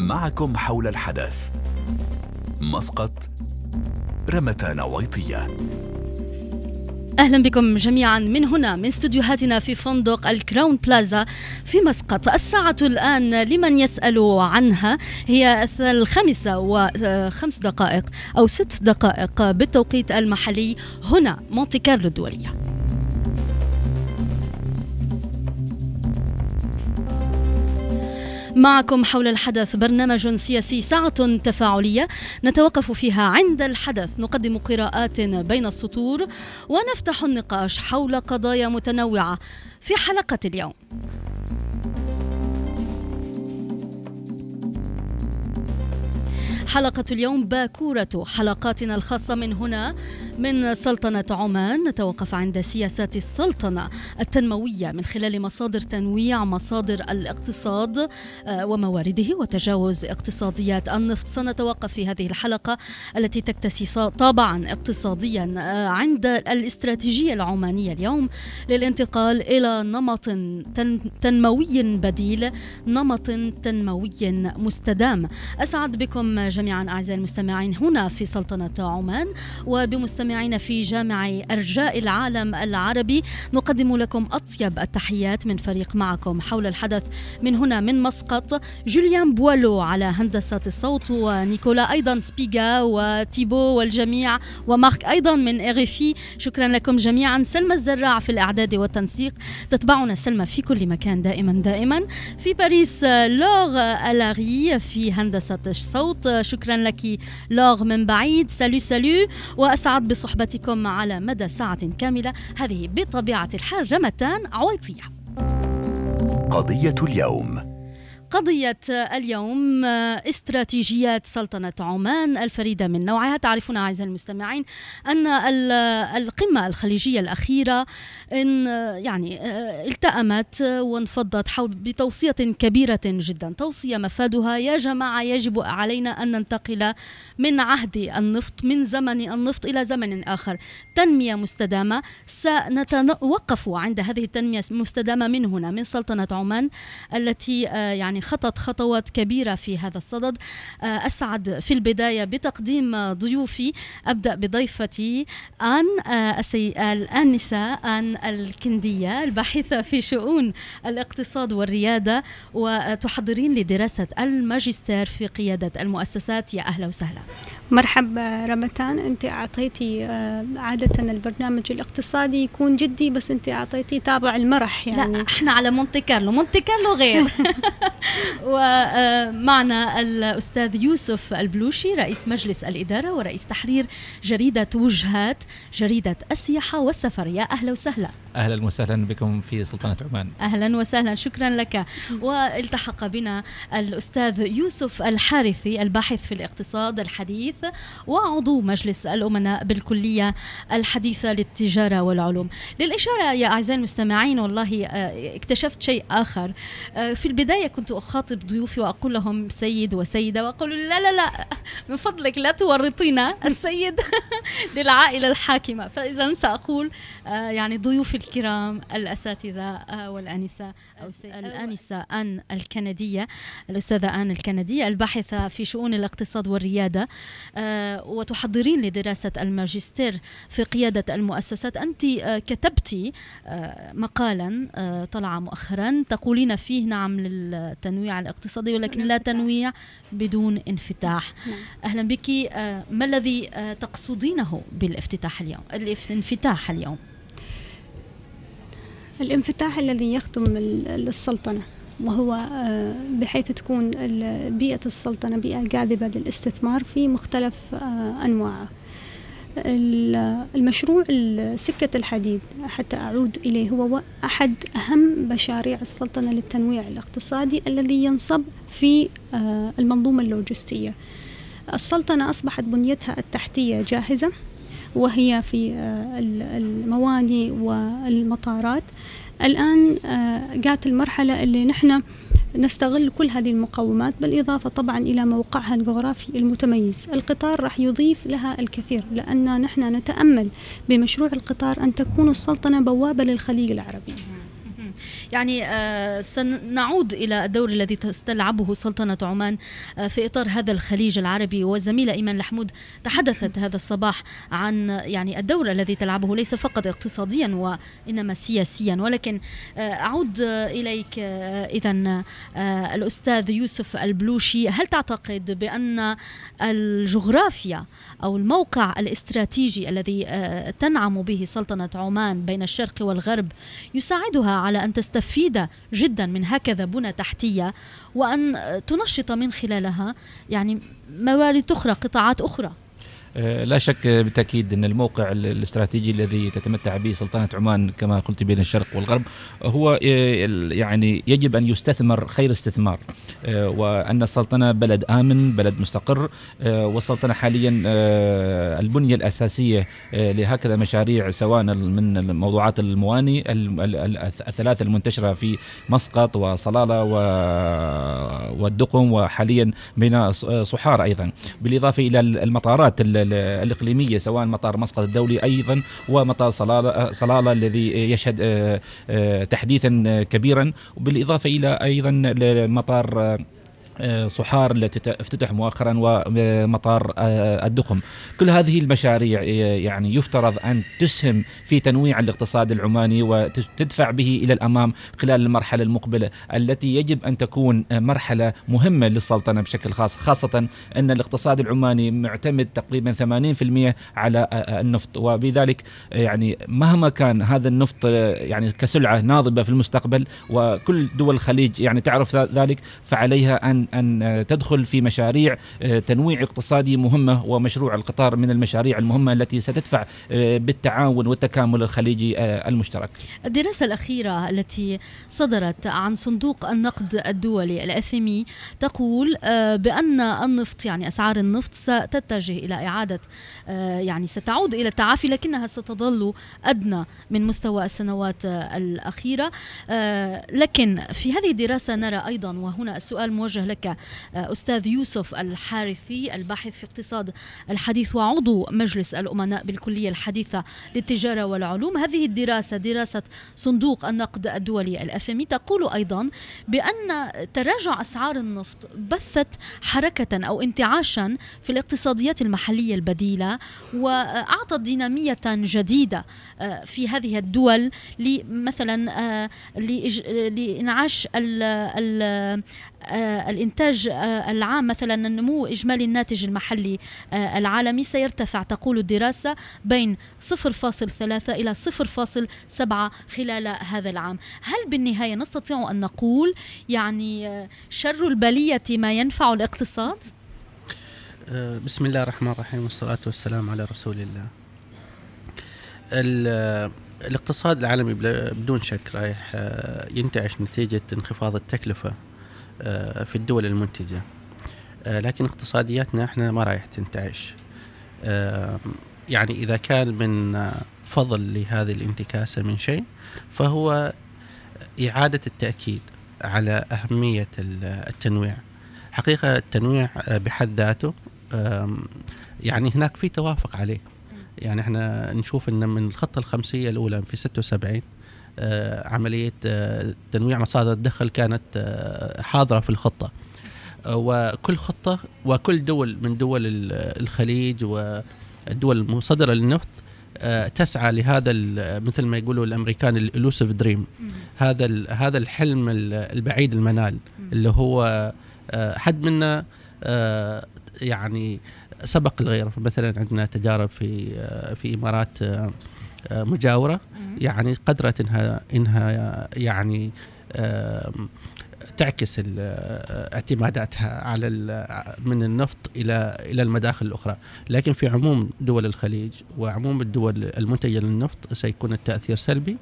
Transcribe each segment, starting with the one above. معكم حول الحدث. مسقط، رمتان ويطية. أهلا بكم جميعا من هنا من استوديوهاتنا في فندق الكراون بلازا في مسقط. الساعة الآن لمن يسأل عنها هي 5:05 أو 6 دقائق بالتوقيت المحلي هنا مونت كارلو الدولية. معكم حول الحدث، برنامج سياسي، ساعة تفاعلية نتوقف فيها عند الحدث، نقدم قراءات بين السطور ونفتح النقاش حول قضايا متنوعة. في حلقة اليوم باكورة حلقاتنا الخاصة من هنا من سلطنة عمان. نتوقف عند سياسات السلطنة التنموية من خلال مصادر تنويع مصادر الاقتصاد وموارده وتجاوز اقتصاديات النفط. سنتوقف في هذه الحلقة التي تكتسي طابعا اقتصاديا عند الاستراتيجية العمانية اليوم للانتقال إلى نمط تنموي بديل، نمط تنموي مستدام. أسعد بكم جميعا أعزائي المستمعين هنا في سلطنة عمان وبمستمعين في جامع أرجاء العالم العربي. نقدم لكم أطيب التحيات من فريق معكم حول الحدث من هنا من مسقط، جوليان بولو على هندسة الصوت، ونيكولا أيضا سبيغا وتيبو والجميع، ومارك أيضا من إغيفي. شكرا لكم جميعا. سلمة الزرع في الإعداد والتنسيق. تتبعنا سلمة في كل مكان دائما في باريس. لاغ ألاغي في هندسة الصوت، شكرا لك لاغ من بعيد. سالو وأسعد بصحبتكم على مدى ساعة كاملة. هذه بطبيعة الحال رمتان عويطية. قضية اليوم استراتيجيات سلطنة عمان الفريدة من نوعها. تعرفون أعزائي المستمعين أن القمة الخليجية الأخيرة التأمت وانفضت بتوصية كبيرة جدا، توصية مفادها يا جماعة يجب علينا أن ننتقل من عهد النفط، من زمن النفط إلى زمن آخر، تنمية مستدامة. سنتوقف عند هذه التنمية المستدامة من هنا من سلطنة عمان التي خطت خطوات كبيرة في هذا الصدد. أسعد في البداية بتقديم ضيوفي. أبدأ بضيفتي الآنسة آن الكندية، الباحثة في شؤون الاقتصاد والريادة، وتحضرين لدراسة الماجستير في قيادة المؤسسات. يا أهلا وسهلا. مرحبا رمتان. أنت أعطيتي عادة البرنامج الاقتصادي يكون جدي، بس أنت أعطيتي طابع المرح. لا، إحنا على مونت كارلو غير. ومعنا الأستاذ يوسف البلوشي، رئيس مجلس الإدارة ورئيس تحرير جريدة وجهات، جريدة السياحة والسفر. يا أهلا وسهلا. أهلا وسهلا بكم في سلطنة عمان. أهلا وسهلا، شكرا لك. والتحق بنا الأستاذ يوسف الحارثي، الباحث في الاقتصاد الحديث وعضو مجلس الأمناء بالكلية الحديثة للتجارة والعلوم. للإشارة يا أعزائي المستمعين، والله اكتشفت شيء آخر. في البداية كنت أخاطب ضيوفي وأقول لهم سيد وسيدة، وأقول لا من فضلك لا تورطينا السيد للعائلة الحاكمة. فإذا سأقول ضيوفي الكرام، الأساتذة والأنسة، آن الكندية، الأستاذة آن الكندية، الباحثة في شؤون الاقتصاد والريادة، وتحضرين لدراسة الماجستير في قيادة المؤسسات. أنت كتبتي مقالا طلع مؤخرا تقولين فيه نعم للتنويع الاقتصادي، ولكن لا تنويع بدون انفتاح. أهلا بك. ما الذي تقصدينه بالافتتاح اليوم؟ الانفتاح اليوم، الانفتاح الذي يخدم السلطنة، وهو بحيث تكون بيئة السلطنة بيئة جاذبة للاستثمار في مختلف أنواعه. المشروع سكة الحديد حتى أعود إليه هو أحد أهم مشاريع السلطنة للتنويع الاقتصادي الذي ينصب في المنظومة اللوجستية. السلطنة أصبحت بنيتها التحتية جاهزة، وهي في الموانئ والمطارات. الآن جاءت المرحلة اللي نحن نستغل كل هذه المقومات، بالإضافة طبعا إلى موقعها الجغرافي المتميز. القطار راح يضيف لها الكثير، لأن نحن نتأمل بمشروع القطار أن تكون السلطنة بوابة للخليج العربي. يعني سنعود إلى الدور الذي تستلعبه سلطنة عمان في إطار هذا الخليج العربي. والزميلة إيمان الحمود تحدثت هذا الصباح عن يعني الدور الذي تلعبه ليس فقط اقتصاديا وإنما سياسيا، ولكن أعود إليك إذن الأستاذ يوسف البلوشي. هل تعتقد بأن الجغرافيا أو الموقع الاستراتيجي الذي تنعم به سلطنة عمان بين الشرق والغرب يساعدها على أن تستفيد جدا من هكذا بنى تحتية وأن تنشط من خلالها يعني موارد أخرى، قطاعات أخرى؟ لا شك بالتأكيد أن الموقع الاستراتيجي الذي تتمتع به سلطنة عمان كما قلت بين الشرق والغرب هو يعني يجب أن يستثمر خير استثمار، وأن السلطنة بلد آمن، بلد مستقر، والسلطنة حاليا البنية الأساسية لهكذا مشاريع سواء من موضوعات المواني الثلاثة المنتشرة في مسقط وصلالة والدقم وحاليا بناء صحار، أيضا بالإضافة إلى المطارات الإقليمية سواء مطار مسقط الدولي أيضا ومطار صلالة الذي يشهد تحديثا كبيرا، وبالإضافة إلى أيضا مطار صحار التي افتتح مؤخرا ومطار الدقم. كل هذه المشاريع يعني يفترض أن تسهم في تنويع الاقتصاد العماني وتدفع به إلى الأمام خلال المرحلة المقبلة التي يجب أن تكون مرحلة مهمة للسلطنة بشكل خاص، خاصة أن الاقتصاد العماني معتمد تقريبا 80% على النفط، وبذلك يعني مهما كان هذا النفط يعني كسلعة ناضبة في المستقبل وكل دول الخليج يعني تعرف ذلك، فعليها أن تدخل في مشاريع تنويع اقتصادي مهمة، ومشروع القطار من المشاريع المهمة التي ستدفع بالتعاون والتكامل الخليجي المشترك. الدراسة الأخيرة التي صدرت عن صندوق النقد الدولي الFMI تقول بأن النفط يعني أسعار النفط ستتجه إلى إعادة يعني ستعود إلى التعافي، لكنها ستظل أدنى من مستوى السنوات الأخيرة. لكن في هذه الدراسة نرى أيضا، وهنا السؤال موجه لك أستاذ يوسف الحارثي الباحث في اقتصاد الحديث وعضو مجلس الأمناء بالكلية الحديثة للتجارة والعلوم، هذه الدراسة دراسة صندوق النقد الدولي الFMI تقول أيضا بأن تراجع أسعار النفط بثت حركة أو انتعاشا في الاقتصاديات المحلية البديلة وأعطت دينامية جديدة في هذه الدول مثلا لإنعاش الإنتاج العام. مثلا النمو إجمالي الناتج المحلي العالمي سيرتفع تقول الدراسة بين 0.3 إلى 0.7 خلال هذا العام. هل بالنهاية نستطيع أن نقول يعني شر البلية ما ينفع الاقتصاد؟ بسم الله الرحمن الرحيم والصلاة والسلام على رسول الله. الاقتصاد العالمي بدون شك رايح ينتعش نتيجة انخفاض التكلفة في الدول المنتجة، لكن اقتصادياتنا احنا ما رايح تنتعش. يعني إذا كان من فضل لهذه الانتكاسة من شيء فهو إعادة التأكيد على أهمية التنويع. حقيقة التنويع بحد ذاته يعني هناك في توافق عليه، يعني احنا نشوف أن من الخطة الخمسية الأولى في 76 عملية تنويع مصادر الدخل كانت حاضرة في الخطة، وكل خطة وكل دول من دول الخليج والدول المصدرة للنفط تسعى لهذا مثل ما يقولوا الأمريكان الإلوسيف دريم، هذا الحلم البعيد المنال اللي هو حد منا يعني سبق الغير. فمثلا عندنا تجارب في إمارات مجاورة يعني قدرت انها يعني تعكس اعتماداتها على من النفط الى المداخل الاخرى، لكن في عموم دول الخليج وعموم الدول المنتجة للنفط سيكون التأثير سلبي.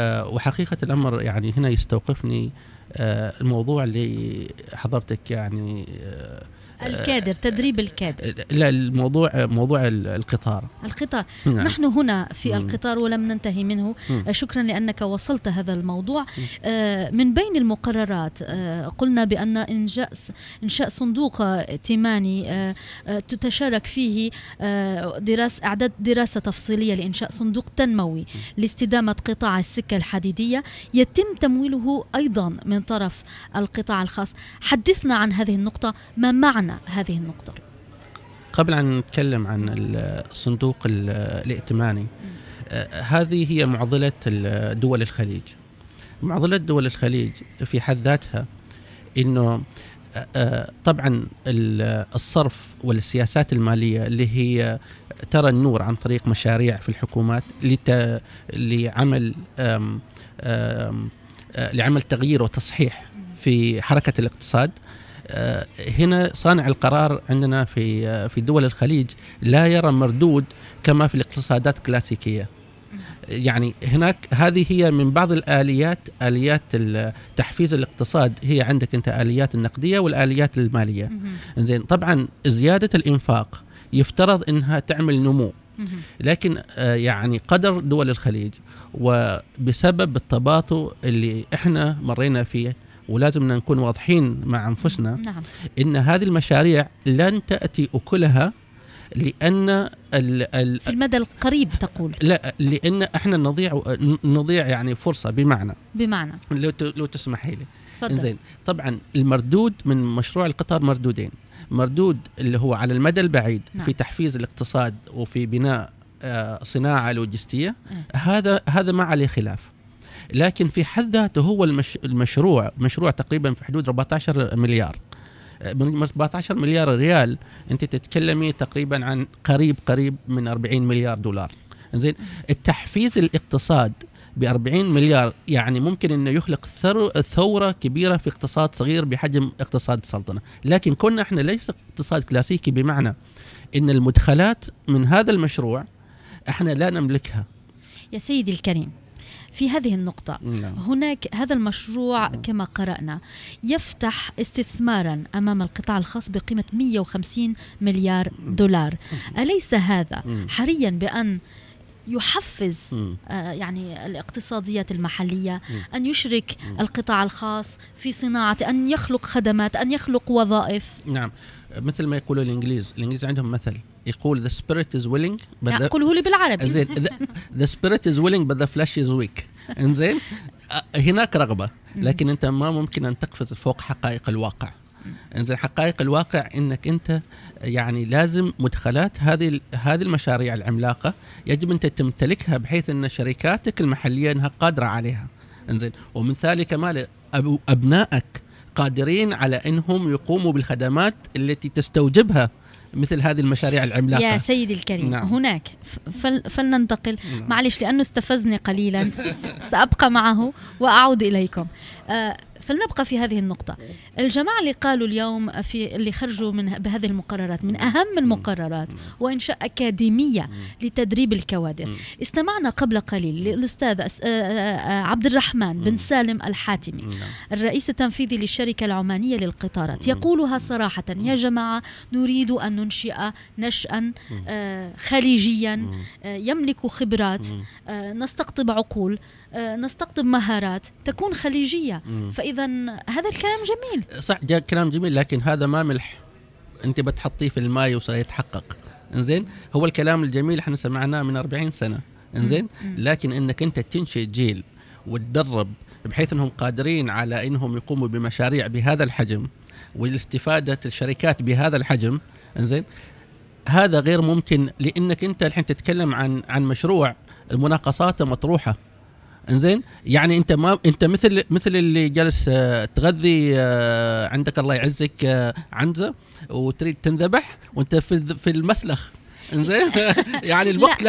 وحقيقة الامر يعني هنا يستوقفني الموضوع اللي حضرتك يعني الكادر، تدريب الكادر. لا، موضوع القطار. نعم. نحن هنا في القطار ولم ننتهي منه. شكرا لأنك وصلت هذا الموضوع. من بين المقررات قلنا بأن إنشاء صندوق ائتماني تتشارك فيه إعداد دراسة تفصيلية لإنشاء صندوق تنموي لاستدامة قطاع السكة الحديدية يتم تمويله أيضا من طرف القطاع الخاص. حدثنا عن هذه النقطة، ما معنى هذه النقطة؟ قبل أن نتكلم عن الصندوق الائتماني، هذه هي معضلة دول الخليج. معضلة دول الخليج في حد ذاتها أنه طبعا الصرف والسياسات المالية اللي هي ترى النور عن طريق مشاريع في الحكومات لعمل تغيير وتصحيح في حركة الاقتصاد، هنا صانع القرار عندنا في دول الخليج لا يرى مردود كما في الاقتصادات الكلاسيكية. يعني هناك هذه هي من بعض الآليات، آليات تحفيز الاقتصاد هي عندك أنت آليات النقدية والآليات المالية. زين، طبعا زيادة الإنفاق يفترض أنها تعمل نمو، لكن يعني قدر دول الخليج وبسبب التباطؤ اللي احنا مرينا فيه، ولازم نكون واضحين مع أنفسنا. نعم. إن هذه المشاريع لن تأتي أكلها، لأن في المدى القريب تقول لا، لأن احنا نضيع يعني فرصة. بمعنى لو تسمحي لي. تفضل. زين، طبعا المردود من مشروع القطار مردودين، مردود اللي هو على المدى البعيد. نعم. في تحفيز الاقتصاد وفي بناء صناعة لوجستية. هذا ما عليه خلاف، لكن في حد ذاته هو المشروع تقريبا في حدود 14 مليار من 14 مليار ريال، انت تتكلمي تقريبا عن قريب من 40 مليار دولار. زين، التحفيز الاقتصاد ب 40 مليار يعني ممكن انه يخلق ثورة كبيرة في اقتصاد صغير بحجم اقتصاد السلطنة، لكن كنا احنا ليس اقتصاد كلاسيكي، بمعنى ان المدخلات من هذا المشروع احنا لا نملكها. يا سيدي الكريم، في هذه النقطة، هناك هذا المشروع كما قرأنا يفتح استثمارا أمام القطاع الخاص بقيمة 150 مليار دولار. أليس هذا حريا بأن يحفز يعني الاقتصاديات المحلية، أن يشرك القطاع الخاص في صناعة، أن يخلق خدمات، أن يخلق وظائف؟ نعم، مثل ما يقولوا الإنجليز عندهم مثل يقول the spirit is willing but أقوله لي بالعربي. زين، the spirit is willing but the flesh is weak. إنزين، هناك رغبة، لكن أنت ما ممكن أن تقفز فوق حقائق الواقع. إنزين، حقائق الواقع إنك أنت يعني لازم مدخلات هذه المشاريع العملاقة يجب أن تمتلكها، بحيث أن شركاتك المحلية أنها قادرة عليها. إنزين، ومن ذلك ما أبنائك قادرين على أنهم يقوموا بالخدمات التي تستوجبها مثل هذه المشاريع العملاقة. يا سيدي الكريم. نعم. هناك فلننتقل. نعم. معلش، لأنه استفزني قليلا، سأبقى معه وأعود إليكم. فلنبقى في هذه النقطة. الجماعة اللي قالوا اليوم اللي خرجوا بهذه المقررات، من أهم المقررات وإنشاء أكاديمية لتدريب الكوادر. استمعنا قبل قليل للأستاذ عبد الرحمن بن سالم الحاتمي، الرئيس التنفيذي للشركة العمانية للقطارات، يقولها صراحة: يا جماعة، نريد أن ننشئ نشأ خليجيا يملك خبرات، نستقطب عقول، نستقطب مهارات تكون خليجية. فإذا هذا الكلام جميل، صح، كلام جميل، لكن هذا ما ملح أنت بتحطيه في الماء وسيتحقق. إنزين، هو الكلام الجميل احنا سمعناه من 40 سنة. إنزين، لكن إنك أنت تنشئ جيل وتدرب بحيث أنهم قادرين على أنهم يقوموا بمشاريع بهذا الحجم والاستفادة الشركات بهذا الحجم. إنزين، هذا غير ممكن، لأنك أنت الحين تتكلم عن مشروع المناقصات مطروحة. انزين، يعني انت ما انت مثل اللي جالس تغذي عندك الله يعزك عنزه وتريد تنذبح وانت في المسلخ. انزين، يعني الوقت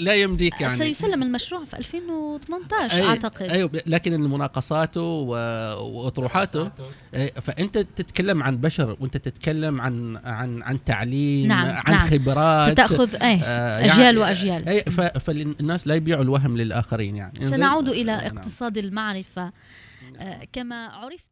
لا يمديك. يعني سيسلم المشروع في 2018 اعتقد. ايوه، لكن مناقصاته واطروحاته، فانت تتكلم عن بشر، وانت تتكلم عن تعليم. نعم، عن خبرات ستاخذ اجيال واجيال. فالناس لا يبيعوا الوهم للاخرين. يعني سنعود الى اقتصاد المعرفة كما عرفت.